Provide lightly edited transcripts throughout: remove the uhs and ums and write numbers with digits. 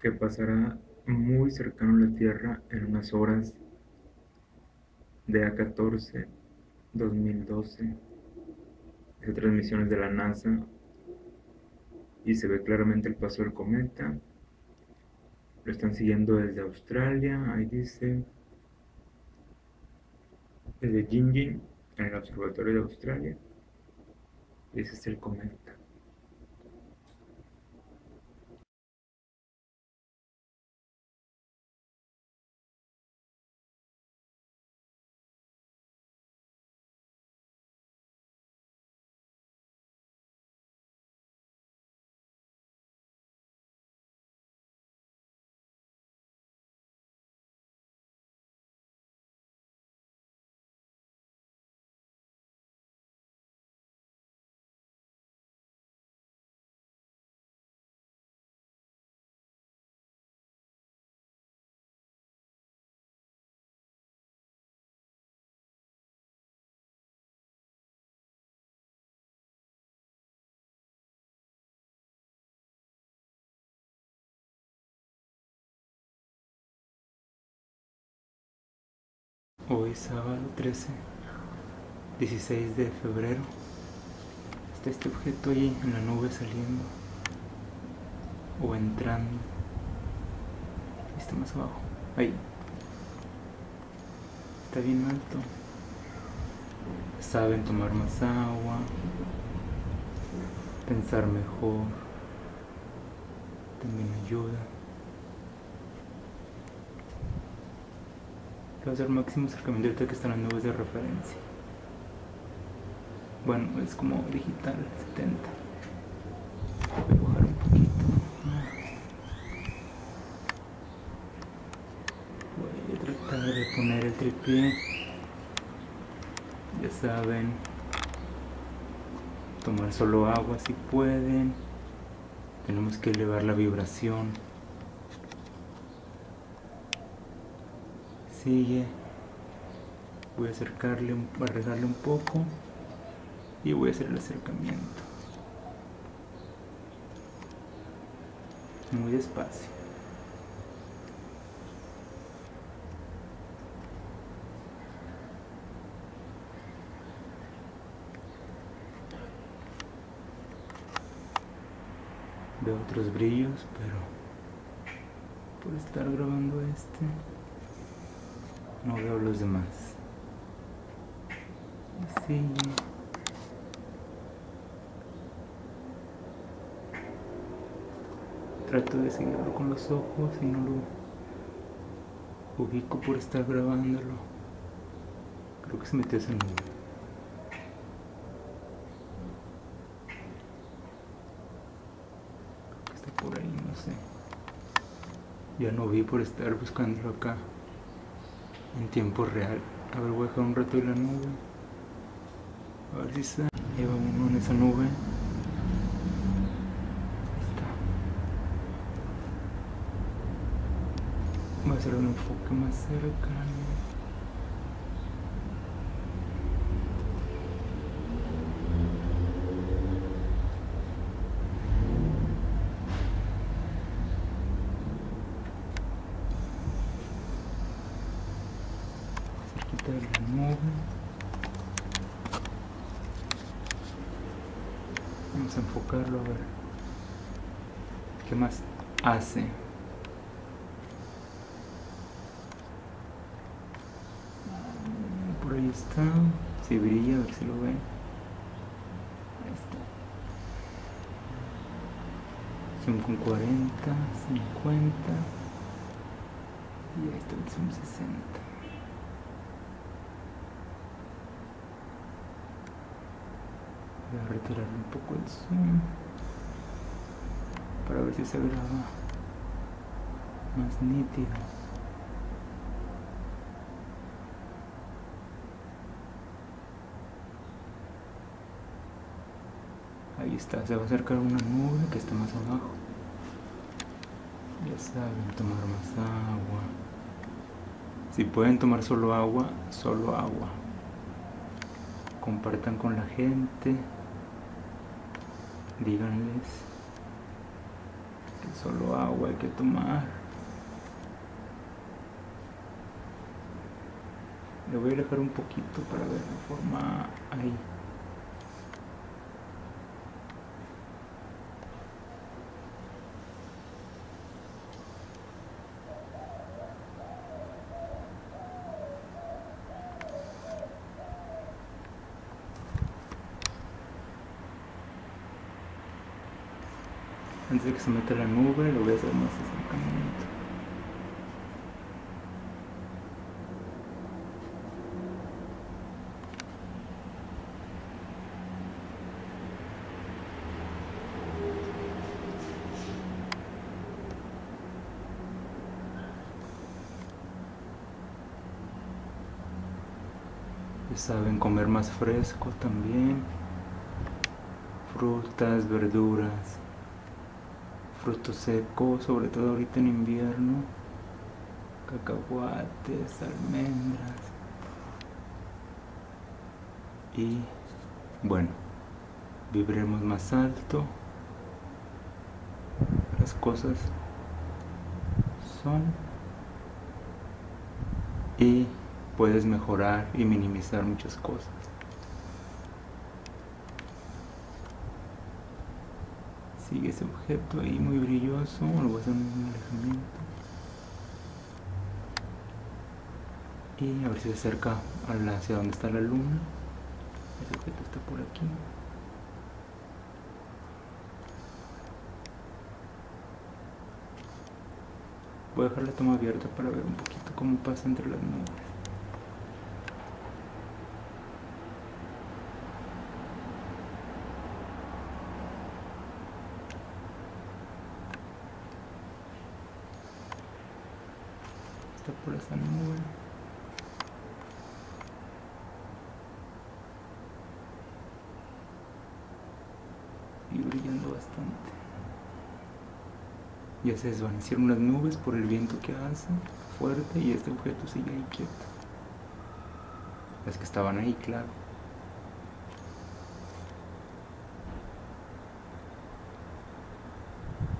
que pasará muy cercano a la Tierra en unas horas de A14-2012, de transmisiones de la NASA, y se ve claramente el paso del cometa. Lo están siguiendo desde Australia, ahí dice, desde Gingin, en el observatorio de Australia. Ese es el cometa. Hoy sábado 16 de febrero, está este objeto ahí en la nube saliendo o entrando. Está más abajo, ahí. Está bien alto. Saben tomar más agua, pensar mejor, también ayuda. Va a ser máximo acercamiento ahorita que están las nubes de referencia. Bueno, es como digital 70. Voy a bajar un poquito. Voy a tratar de poner el tripié. Ya saben, tomar solo agua si pueden. Tenemos que elevar la vibración. Sigue, voy a acercarle, arreglarle un poco y voy a hacer el acercamiento muy despacio. Veo otros brillos, pero por estar grabando este no veo los demás. Así. Trato de seguirlo con los ojos y no lo ubico por estar grabándolo. Creo que se metió ese nudo. Creo que está por ahí, no sé. Ya no vi por estar buscándolo acá en tiempo real. A ver, voy a dejar un rato de la nube, a ver si está. Lleva uno en esa nube. Está. Voy a hacer un enfoque más cerca. De la nube, vamos a enfocarlo a ver qué más hace. Por ahí está, se brilla, a ver si lo ven. Ahí está. Zoom con 40, 50 y ahí está el zoom 60. Voy a retirar un poco el zoom para ver si se graba más nítido. Ahí está, se va a acercar una nube que está más abajo. Ya saben, tomar más agua. Si pueden tomar solo agua, solo agua. Compartan con la gente. Díganles que solo agua hay que tomar. Le voy a alejar un poquito para ver la forma ahí. Antes de que se meta la nube, lo voy a hacer más acercamiento. Ya saben, comer más fresco también. Frutas, verduras. Frutos secos, sobre todo ahorita en invierno, cacahuates, almendras. Y bueno, vibremos más alto. Las cosas son, y puedes mejorar y minimizar muchas cosas. Sigue ese objeto ahí muy brilloso, lo voy a hacer un alejamiento. Y a ver si se acerca hacia donde está la luna. Ese objeto está por aquí. Voy a dejar la toma abierta para ver un poquito cómo pasa entre las nubes. Por esa nube y brillando bastante. Ya se desvanecieron las nubes por el viento que hace fuerte, y este objeto sigue ahí quieto. Las que estaban ahí, claro.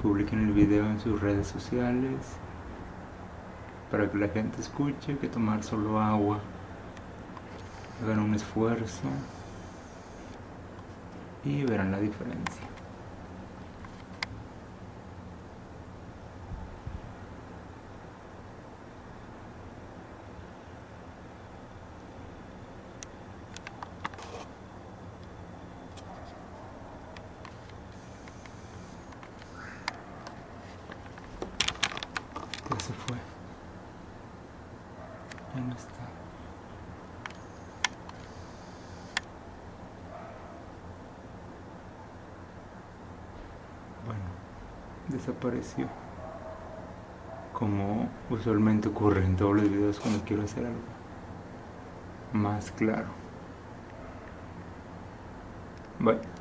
Publiquen el video en sus redes sociales para que la gente escuche que tomar solo agua. Hagan un esfuerzo y verán la diferencia. Ya se fue. Ya no está. Bueno, desapareció, como usualmente ocurre en todos los videos cuando quiero hacer algo más claro. Bye.